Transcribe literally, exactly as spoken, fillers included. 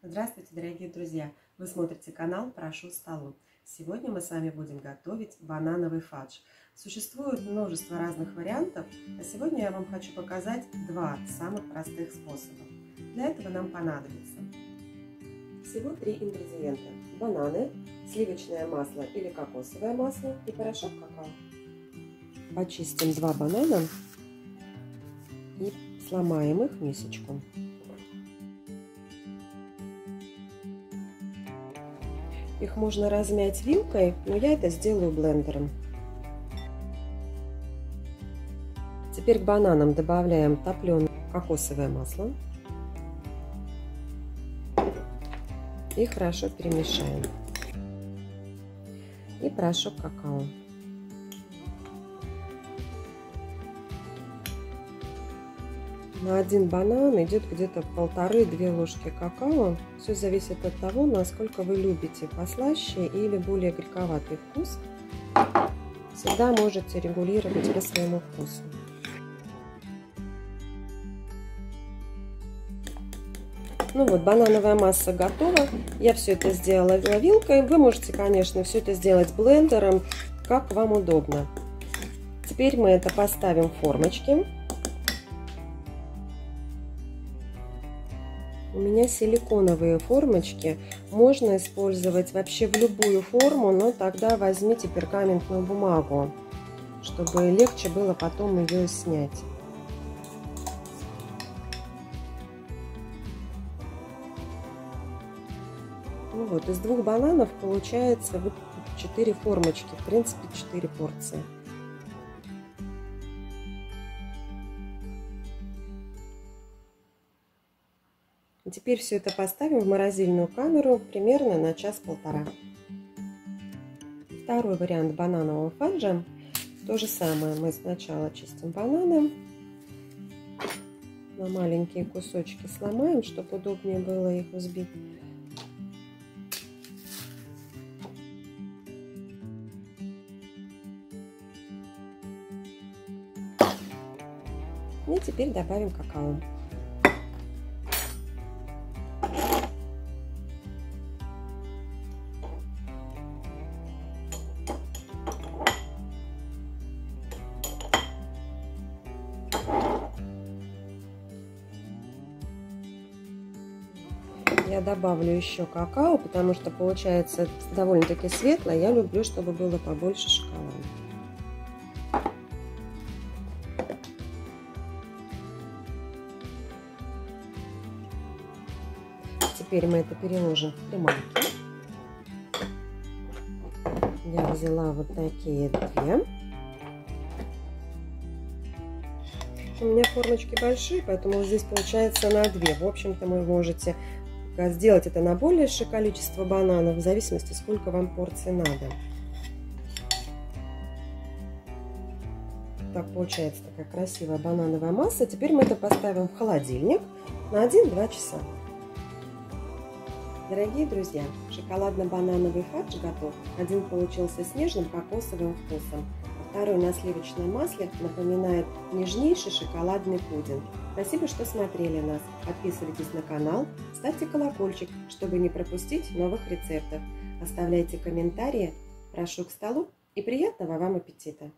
Здравствуйте, дорогие друзья! Вы смотрите канал «Прошу Стол». Сегодня мы с вами будем готовить банановый фадж. Существует множество разных вариантов, а сегодня я вам хочу показать два самых простых способа. Для этого нам понадобится всего три ингредиента: бананы, сливочное масло или кокосовое масло и порошок какао. Почистим два банана и сломаем их в мисочку. Их можно размять вилкой, но я это сделаю блендером. Теперь к бананам добавляем топленое кокосовое масло и хорошо перемешаем. И порошок какао. На один банан идет где-то полторы-две ложки какао. Все зависит от того, насколько вы любите послаще или более горьковатый вкус. Всегда можете регулировать по своему вкусу. Ну вот, банановая масса готова. Я все это сделала вилкой. Вы можете, конечно, все это сделать блендером, как вам удобно. Теперь мы это поставим в формочки. У меня силиконовые формочки, можно использовать вообще в любую форму, но тогда возьмите пергаментную бумагу, чтобы легче было потом ее снять. Ну вот, из двух бананов получается вот четыре формочки, в принципе четыре порции. Теперь все это поставим в морозильную камеру примерно на час-полтора. Второй вариант бананового фаджа. То же самое. Мы сначала чистим бананы. На маленькие кусочки сломаем, чтобы удобнее было их взбить. И теперь добавим какао. Я добавлю еще какао, потому что получается довольно-таки светло. Я люблю, чтобы было побольше шоколада. Теперь мы это переложим в приманки. Я взяла вот такие две. У меня формочки большие, поэтому здесь получается на две. В общем-то, вы можете сделать это на большее количество бананов, в зависимости, сколько вам порций надо. Так получается такая красивая банановая масса. Теперь мы это поставим в холодильник на один-два часа. Дорогие друзья, шоколадно-банановый фадж готов. Один получился с нежным кокосовым вкусом, а второй на сливочном масле напоминает нежнейший шоколадный пудинг. Спасибо, что смотрели нас. Подписывайтесь на канал, ставьте колокольчик, чтобы не пропустить новых рецептов. Оставляйте комментарии. Прошу к столу и приятного вам аппетита!